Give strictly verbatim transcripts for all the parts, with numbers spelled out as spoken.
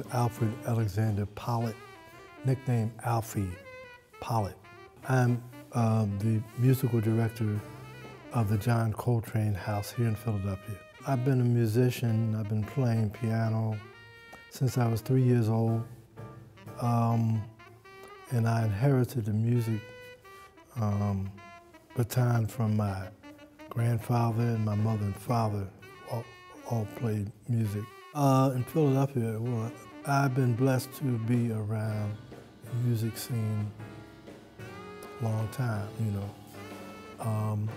as Alfred Alexander Pollitt, nicknamed Alfie Pollitt. I'm uh, the musical director of the John Coltrane House here in Philadelphia. I've been a musician. I've been playing piano since I was three years old. Um, and I inherited the music um, baton from my grandfather, and my mother and father all, all played music. Uh, in Philadelphia, well, I've been blessed to be around the music scene a long time, you know. Um,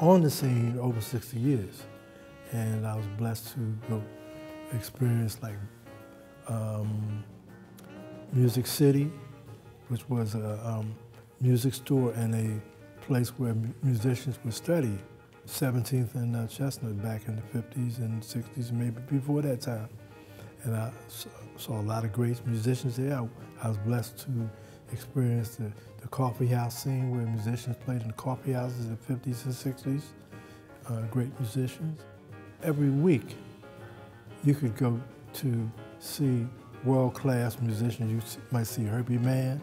on the scene over sixty years, and I was blessed to you know, experience like um, Music City, which was a um, music store and a place where musicians would study, seventeenth and uh, Chestnut back in the fifties and sixties, maybe before that time. And I saw a lot of great musicians there. I, I was blessed to experience the, the coffee house scene where musicians played in the coffee houses in the fifties and sixties, uh, great musicians. Every week, you could go to see world-class musicians. You might see Herbie Mann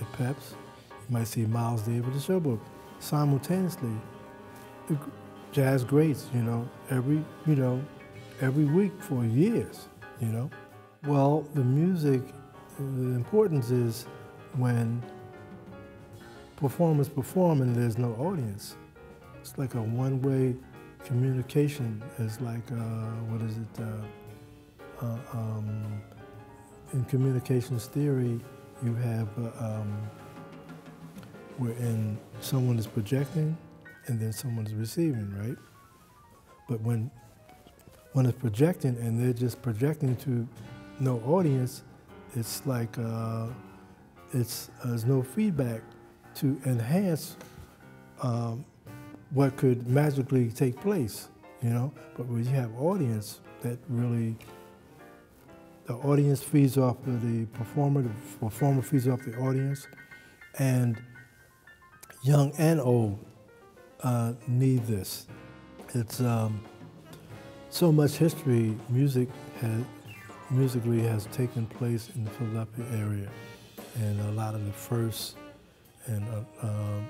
at Pep's. You might see Miles Davis at the Showboat. Simultaneously, the jazz greats, you know, every, you know, every week for years, you know. Well, the music, the importance is when performers perform and there's no audience. It's like a one-way communication. It's like, uh, what is it? Uh, Uh, um, in communications theory, you have uh, um, wherein someone is projecting and then someone is receiving, right? But when one is projecting and they're just projecting to no audience, it's like uh, it's uh, there's no feedback to enhance um, what could magically take place, you know? But when you have audience, that really the audience feeds off of the performer, the performer feeds off the audience, and young and old uh, need this. It's um, so much history music has, musically has taken place in the Philadelphia area, and a lot of the first and uh, um,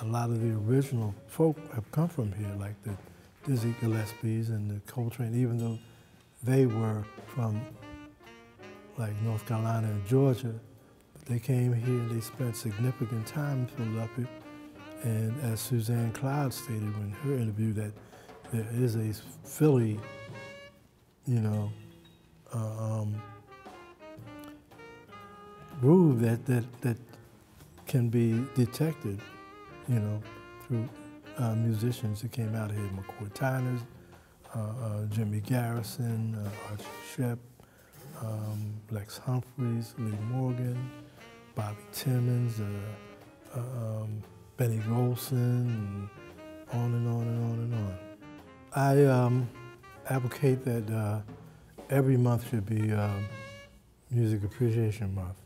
a lot of the original folk have come from here, like the Dizzy Gillespies and the Coltrane, even though they were from like North Carolina and Georgia. They came here and they spent significant time in Philadelphia. And as Suzanne Cloud stated in her interview, that there is a Philly, you know, um, groove that, that, that can be detected, you know, through uh, musicians who came out here, McCoy Tyner, uh, uh, Jimmy Garrison, uh, Archie Shepp, Um, Lex Humphries, Lee Morgan, Bobby Timmons, uh, uh, um, Benny Golson, and on and on and on and on. I um, advocate that uh, every month should be uh, Music Appreciation Month.